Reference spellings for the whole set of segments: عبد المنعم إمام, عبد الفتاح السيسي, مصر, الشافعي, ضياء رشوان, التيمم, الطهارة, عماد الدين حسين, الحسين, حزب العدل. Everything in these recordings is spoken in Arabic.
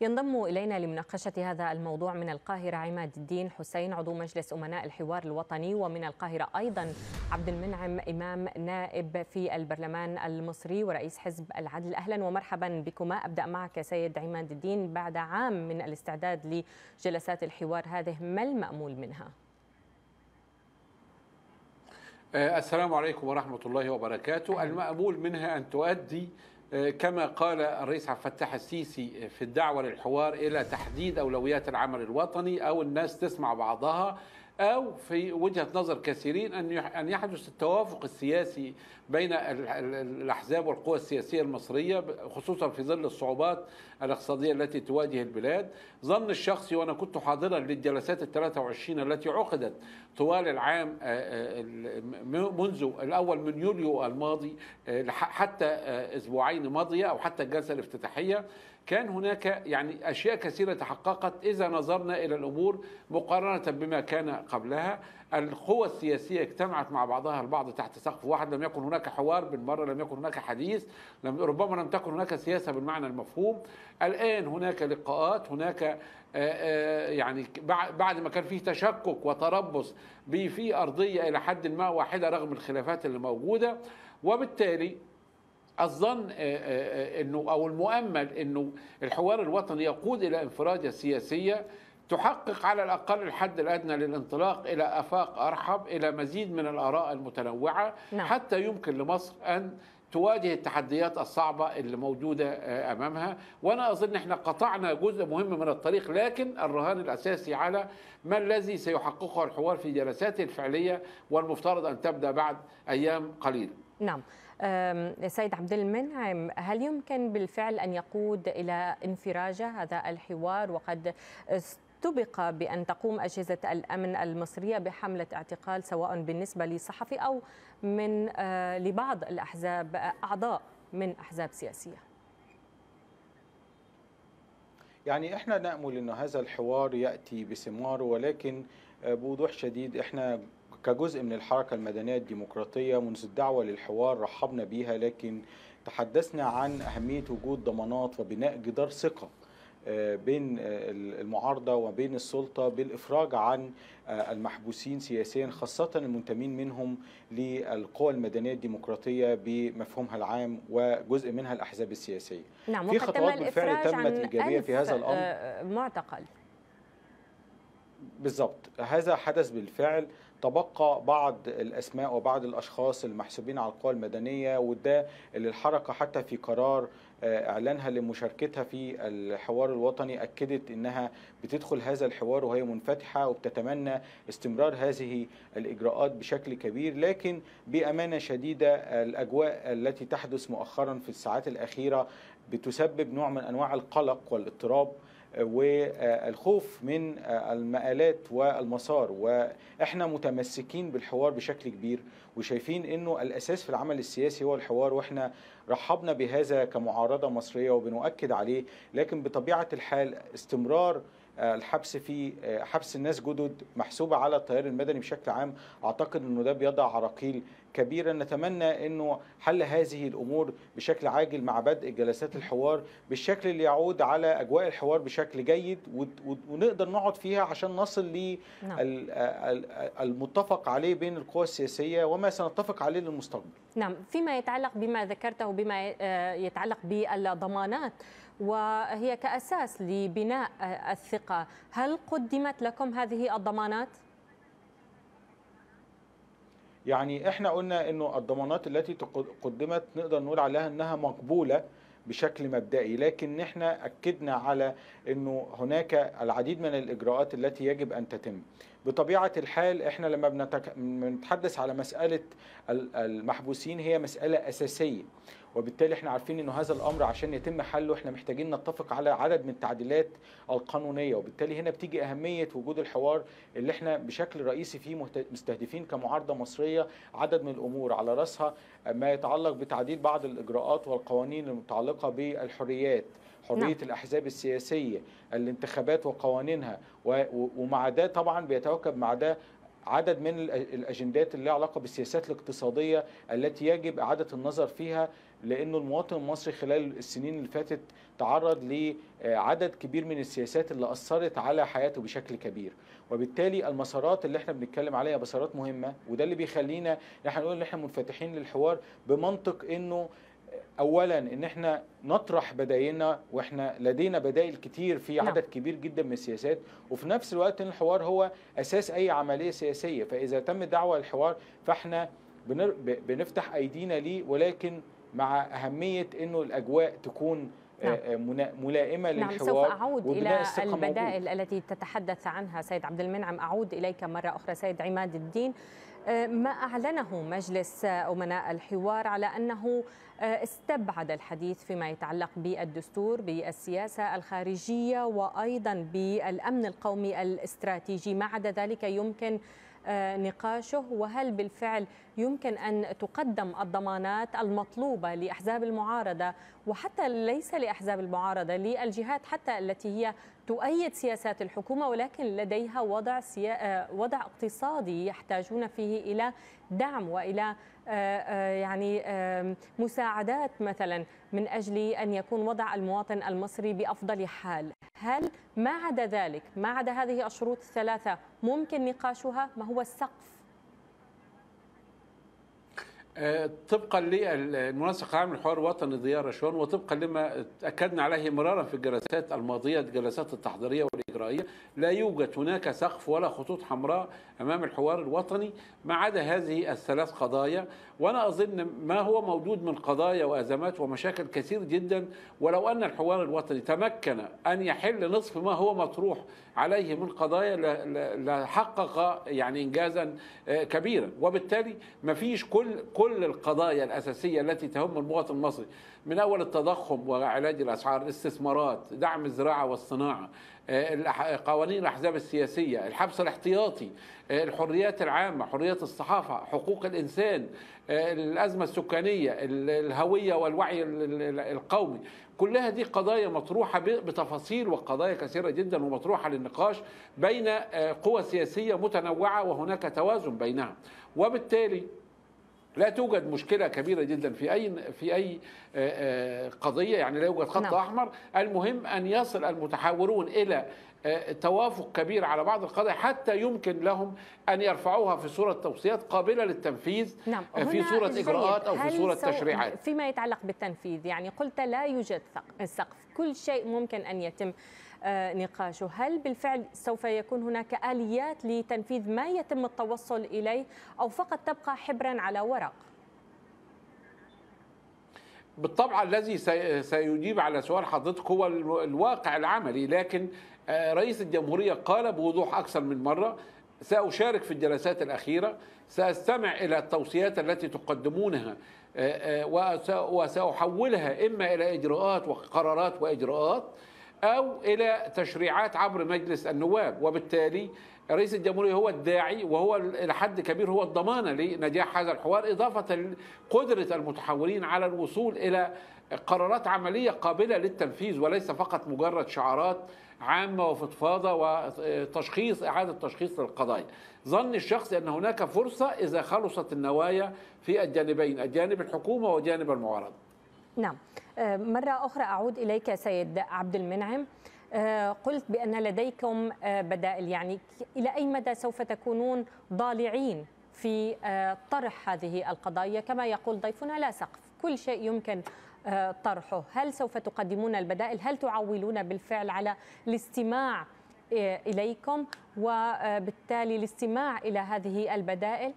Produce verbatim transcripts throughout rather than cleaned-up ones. ينضم إلينا لمناقشة هذا الموضوع من القاهرة عماد الدين حسين عضو مجلس أمناء الحوار الوطني، ومن القاهرة أيضا عبد المنعم إمام نائب في البرلمان المصري ورئيس حزب العدل. أهلا ومرحبا بكما. أبدأ معك سيد عماد الدين، بعد عام من الاستعداد لجلسات الحوار هذه ما المأمول منها؟ السلام عليكم ورحمة الله وبركاته. المأمول منها أن تؤدي كما قال الرئيس عبد الفتاح السيسي في الدعوة للحوار إلى تحديد أولويات العمل الوطني، أو الناس تسمع بعضها، أو في وجهة نظر كثيرين أن يحدث التوافق السياسي بين الأحزاب والقوى السياسية المصرية، خصوصا في ظل الصعوبات الاقتصادية التي تواجه البلاد. ظن الشخصي، وأنا كنت حاضرا للجلسات الثلاث وعشرين التي عقدت طوال العام منذ الأول من يوليو الماضي حتى أسبوعين ماضية، أو حتى الجلسة الافتتاحية، كان هناك يعني أشياء كثيرة تحققت إذا نظرنا إلى الأمور مقارنة بما كان قبلها. القوى السياسية اجتمعت مع بعضها البعض تحت سقف واحد، لم يكن هناك حوار بالمرة، لم يكن هناك حديث، لم ربما لم تكن هناك سياسة بالمعنى المفهوم. الآن هناك لقاءات، هناك يعني بعد ما كان فيه تشكك وتربص في أرضية إلى حد ما واحدة رغم الخلافات اللي موجودة، وبالتالي الظن انه او المؤمل انه الحوار الوطني يقود الى انفراجه سياسيه تحقق على الاقل الحد الادنى للانطلاق الى افاق ارحب، الى مزيد من الاراء المتنوعه، نعم. حتى يمكن لمصر ان تواجه التحديات الصعبة اللي موجودة أمامها. وأنا أظن إحنا قطعنا جزء مهم من الطريق، لكن الرهان الأساسي على ما الذي سيحققه الحوار في جلساته الفعلية والمفترض أن تبدأ بعد أيام قليلة. نعم سيد عبد المنعم، هل يمكن بالفعل أن يقود إلى انفراجة هذا الحوار؟ وقد سبق بأن تقوم أجهزة الأمن المصرية بحملة اعتقال سواء بالنسبة لصحفي أو من لبعض الأحزاب، أعضاء من أحزاب سياسية. يعني إحنا نأمل أن هذا الحوار يأتي بثماره، ولكن بوضوح شديد إحنا كجزء من الحركة المدنية الديمقراطية منذ الدعوة للحوار رحبنا بيها، لكن تحدثنا عن أهمية وجود ضمانات وبناء جدار ثقة بين المعارضة وبين السلطة بالإفراج عن المحبوسين سياسيا، خاصة المنتمين منهم للقوى المدنية الديمقراطية بمفهومها العام وجزء منها الأحزاب السياسية. نعم، في خطوات بالفعل تمت إيجابية في هذا الأمر. معتقل بالضبط، هذا حدث بالفعل. تبقى بعض الأسماء وبعض الأشخاص المحسوبين على القوى المدنية، وده اللي الحركة حتى في قرار إعلانها لمشاركتها في الحوار الوطني أكدت أنها بتدخل هذا الحوار وهي منفتحة وبتتمنى استمرار هذه الإجراءات بشكل كبير. لكن بأمانة شديدة الأجواء التي تحدث مؤخرا في الساعات الأخيرة بتسبب نوع من أنواع القلق والاضطراب والخوف من المآلات والمسار، وإحنا متمسكين بالحوار بشكل كبير وشايفين أنه الأساس في العمل السياسي هو الحوار، وإحنا رحبنا بهذا كمعارضة مصرية وبنؤكد عليه. لكن بطبيعة الحال استمرار الحبس في حبس الناس جدد محسوبة على التيار المدني بشكل عام، أعتقد أنه ده بيضع عراقيل كبيرة. نتمنى أنه حل هذه الأمور بشكل عاجل مع بدء جلسات الحوار بالشكل اللي يعود على أجواء الحوار بشكل جيد، ونقدر نقعد فيها عشان نصل للمتفق عليه بين القوى السياسية وما سنتفق عليه للمستقبل. نعم، فيما يتعلق بما ذكرته وبما يتعلق بالضمانات وهي كأساس لبناء الثقة، هل قدمت لكم هذه الضمانات؟ يعني احنا قلنا انه الضمانات التي قدمت نقدر نقول عليها انها مقبولة بشكل مبدئي، لكن احنا اكدنا على انه هناك العديد من الاجراءات التي يجب ان تتم. بطبيعة الحال احنا لما بنتحدث على مسألة المحبوسين هي مسألة أساسية، وبالتالي احنا عارفين انه هذا الامر عشان يتم حله احنا محتاجين نتفق على عدد من التعديلات القانونيه، وبالتالي هنا بتيجي اهميه وجود الحوار اللي احنا بشكل رئيسي فيه مستهدفين كمعارضه مصريه عدد من الامور، على راسها ما يتعلق بتعديل بعض الاجراءات والقوانين المتعلقه بالحريات، حرية الأحزاب السياسية، الانتخابات وقوانينها، ومع ده طبعا بيتواكب مع ده عدد من الأجندات اللي لها علاقة بالسياسات الاقتصادية التي يجب إعادة النظر فيها لأنه المواطن المصري خلال السنين اللي فاتت تعرض لعدد كبير من السياسات اللي أثرت على حياته بشكل كبير، وبالتالي المسارات اللي احنا بنتكلم عليها مسارات مهمة، وده اللي بيخلينا ان احنا نقول ان احنا منفتحين للحوار بمنطق انه اولا ان احنا نطرح بدايلنا، واحنا لدينا بدائل كتير في عدد كبير جدا من السياسات، وفي نفس الوقت ان الحوار هو اساس اي عمليه سياسيه، فاذا تم دعوه للحوار فاحنا بنفتح ايدينا ليه، ولكن مع اهميه انه الاجواء تكون ملائمة نعم. للحوار. سوف أعود إلى البدائل موجود. التي تتحدث عنها سيد عبد المنعم، أعود إليك مرة أخرى سيد عماد الدين. ما أعلنه مجلس أمناء الحوار على أنه استبعد الحديث فيما يتعلق بالدستور، بالسياسة الخارجية، وأيضا بالأمن القومي الاستراتيجي، ما عدا ذلك يمكن نقاشه. وهل بالفعل يمكن أن تقدم الضمانات المطلوبة لأحزاب المعارضة، وحتى ليس لأحزاب المعارضة، للجهات حتى التي هي تؤيد سياسات الحكومة ولكن لديها وضع سيا... وضع اقتصادي يحتاجون فيه إلى دعم وإلى يعني مساعدات مثلا من أجل أن يكون وضع المواطن المصري بأفضل حال؟ هل ما عدا ذلك، ما عدا هذه الشروط الثلاثة، ممكن نقاشها؟ ما هو السقف؟ طبقا للمنسق العام للحوار الوطني ضياء رشوان، وطبقا لما اكدنا عليه مرارا في الجلسات الماضيه، الجلسات التحضيريه والاجرائيه، لا يوجد هناك سقف ولا خطوط حمراء امام الحوار الوطني ما عدا هذه الثلاث قضايا. وانا اظن ما هو موجود من قضايا وازمات ومشاكل كثير جدا، ولو ان الحوار الوطني تمكن ان يحل نصف ما هو مطروح عليه من قضايا لحقق يعني انجازا كبيرا. وبالتالي ما فيش كل كل كل القضايا الأساسية التي تهم المواطن المصري، من أول التضخم وعلاج الأسعار، الاستثمارات، دعم الزراعة والصناعة، قوانين الأحزاب السياسية، الحبس الاحتياطي، الحريات العامة، حريات الصحافة، حقوق الإنسان، الأزمة السكانية، الهوية والوعي القومي، كلها دي قضايا مطروحة بتفاصيل وقضايا كثيرة جدا ومطروحة للنقاش بين قوى سياسية متنوعة وهناك توازن بينها. وبالتالي لا توجد مشكلة كبيرة جدا في أي في أي قضية، يعني لا يوجد خط نعم. أحمر. المهم أن يصل المتحاورون إلى توافق كبير على بعض القضايا حتى يمكن لهم أن يرفعوها في صورة توصيات قابلة للتنفيذ نعم. في صورة إجراءات أو في صورة تشريعات. فيما يتعلق بالتنفيذ، يعني قلت لا يوجد سقف، كل شيء ممكن أن يتم نقاشه. هل بالفعل سوف يكون هناك آليات لتنفيذ ما يتم التوصل إليه، أو فقط تبقى حبرا على ورق؟ بالطبع الذي سيجيب على سؤال حضرتك هو الواقع العملي، لكن رئيس الجمهورية قال بوضوح أكثر من مرة: سأشارك في الجلسات الأخيرة، سأستمع إلى التوصيات التي تقدمونها وسأحولها إما إلى إجراءات وقرارات وإجراءات أو إلى تشريعات عبر مجلس النواب. وبالتالي رئيس الجمهورية هو الداعي، وهو إلى حد كبير هو الضمانة لنجاح هذا الحوار، إضافة لقدرة المتحاورين على الوصول إلى قرارات عملية قابلة للتنفيذ، وليس فقط مجرد شعارات عامة وفضفاضة وتشخيص، إعادة تشخيص للقضايا. ظن الشخص أن هناك فرصة إذا خلصت النوايا في الجانبين، الجانب الحكومة وجانب المعارضة. نعم. مرة أخرى أعود إليك سيد عبد المنعم، قلت بأن لديكم بدائل، يعني إلى أي مدى سوف تكونون ضالعين في طرح هذه القضايا؟ كما يقول ضيفنا لا سقف، كل شيء يمكن طرحه. هل سوف تقدمون البدائل؟ هل تعولون بالفعل على الاستماع إليكم وبالتالي الاستماع إلى هذه البدائل؟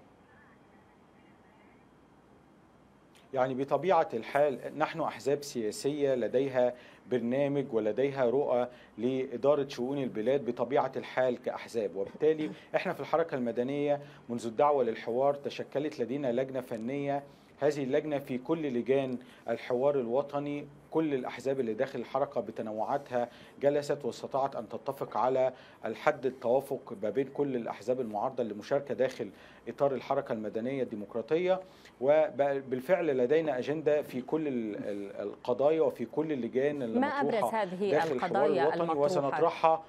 يعني بطبيعة الحال نحن أحزاب سياسية لديها برنامج ولديها رؤى لإدارة شؤون البلاد بطبيعة الحال كأحزاب، وبالتالي احنا في الحركة المدنية منذ الدعوة للحوار تشكلت لدينا لجنة فنية. هذه اللجنة في كل لجان الحوار الوطني، كل الأحزاب اللي داخل الحركة بتنوعاتها جلست واستطاعت أن تتفق على الحد التوافق ما بين كل الأحزاب المعارضة للمشاركة داخل إطار الحركة المدنية الديمقراطية. وبالفعل لدينا أجندة في كل القضايا وفي كل اللجان اللي مطروحة ما أبرز هذه القضايا المطروحة، وسنطرحها.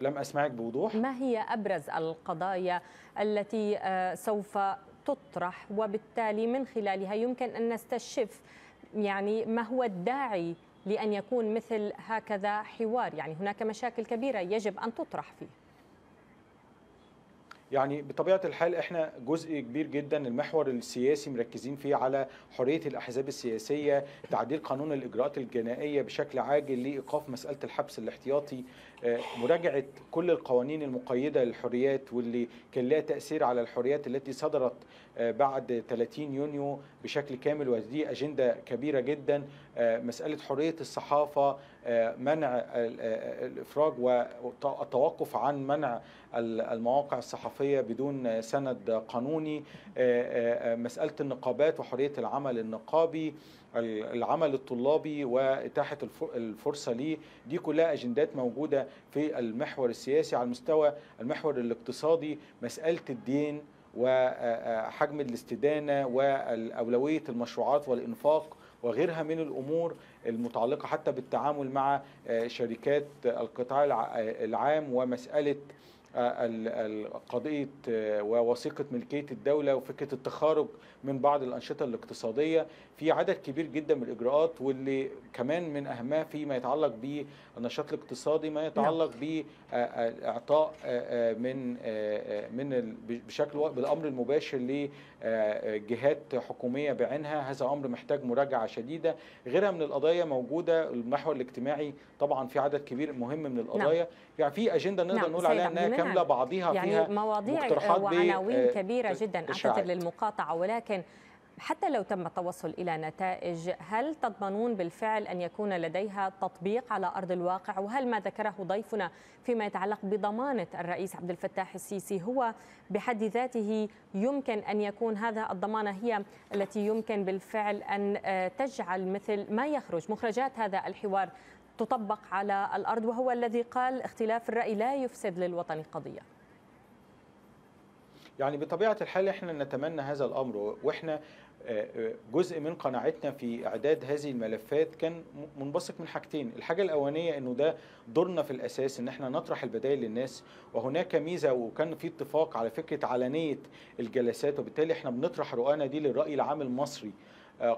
لم أسمعك بوضوح. ما هي أبرز القضايا التي سوف تطرح، وبالتالي من خلالها يمكن أن نستشف يعني ما هو الداعي لأن يكون مثل هكذا حوار. يعني هناك مشاكل كبيرة يجب أن تطرح فيه. يعني بطبيعة الحال احنا جزء كبير جدا المحور السياسي مركزين فيه على حرية الأحزاب السياسية، تعديل قانون الإجراءات الجنائية بشكل عاجل لإيقاف مسألة الحبس الاحتياطي، مراجعة كل القوانين المقيدة للحريات واللي كان لها تأثير على الحريات التي صدرت بعد ثلاثين يونيو بشكل كامل، ودي أجندة كبيرة جدا. مسألة حرية الصحافة، منع الإفراج والتوقف عن منع المواقع الصحفية بدون سند قانوني، مسألة النقابات وحرية العمل النقابي، العمل الطلابي وإتاحة الفرصة ليه، دي كلها أجندات موجودة في المحور السياسي. على المستوى المحور الاقتصادي، مسألة الدين وحجم الاستدانة وأولوية المشروعات والإنفاق وغيرها من الأمور المتعلقة حتى بالتعامل مع شركات القطاع العام، ومسألة قضية ووثيقة ملكية الدولة وفكرة التخارج من بعض الأنشطة الاقتصادية. في عدد كبير جدا من الإجراءات، واللي كمان من أهمها فيما يتعلق بالنشاط الاقتصادي ما يتعلق بإعطاء من من بشكل بالأمر المباشر لجهات حكومية بعينها، هذا أمر محتاج مراجعة شديدة. غيرها من القضايا موجودة. المحور الاجتماعي طبعا في عدد كبير مهم من القضايا، يعني في أجندة نقدر نقول عليها أنها كاملة، بعضيها يعني فيها مقترحات وعناوين كبيرة جدا. أعتذر للمقاطعة، ولكن حتى لو تم التوصل إلى نتائج، هل تضمنون بالفعل أن يكون لديها تطبيق على أرض الواقع؟ وهل ما ذكره ضيفنا فيما يتعلق بضمانة الرئيس عبد الفتاح السيسي هو بحد ذاته يمكن أن يكون هذا الضمانة هي التي يمكن بالفعل أن تجعل مثل ما يخرج مخرجات هذا الحوار تطبق على الأرض، وهو الذي قال اختلاف الرأي لا يفسد للوطن قضية؟ يعني بطبيعة الحال احنا نتمنى هذا الأمر، واحنا جزء من قناعتنا في إعداد هذه الملفات كان منبثق من حاجتين. الحاجة الأولانية أنه ده دورنا في الأساس، أن احنا نطرح البدائل للناس، وهناك ميزة وكان في اتفاق على فكرة علنية الجلسات، وبالتالي احنا بنطرح رؤانا دي للرأي العام المصري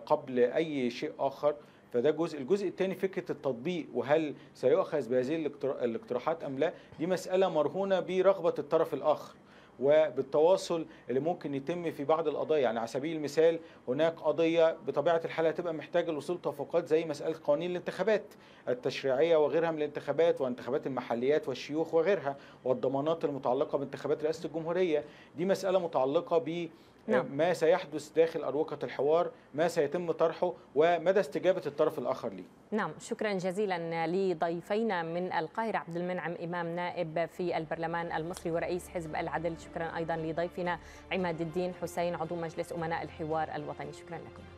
قبل أي شيء آخر. فده جزء. الجزء الثاني فكرة التطبيق، وهل سيؤخذ بهذه الاقتراحات أم لا، دي مسألة مرهونة برغبة الطرف الآخر وبالتواصل اللي ممكن يتم في بعض القضايا. يعني على سبيل المثال هناك قضية بطبيعة الحال هتبقى محتاجة لوصول توافقات، زي مسألة قوانين الانتخابات التشريعية وغيرها من الانتخابات، وانتخابات المحليات والشيوخ وغيرها، والضمانات المتعلقة بانتخابات رئاسة الجمهورية. دي مسألة متعلقة ب ما سيحدث داخل أروقة الحوار، ما سيتم طرحه، ومدى استجابة الطرف الآخر ليه. نعم، شكرا جزيلا لضيفينا من القاهرة، عبد المنعم إمام نائب في البرلمان المصري ورئيس حزب العدل، شكرا أيضا لضيفنا عماد الدين حسين عضو مجلس أمناء الحوار الوطني، شكرا لكم.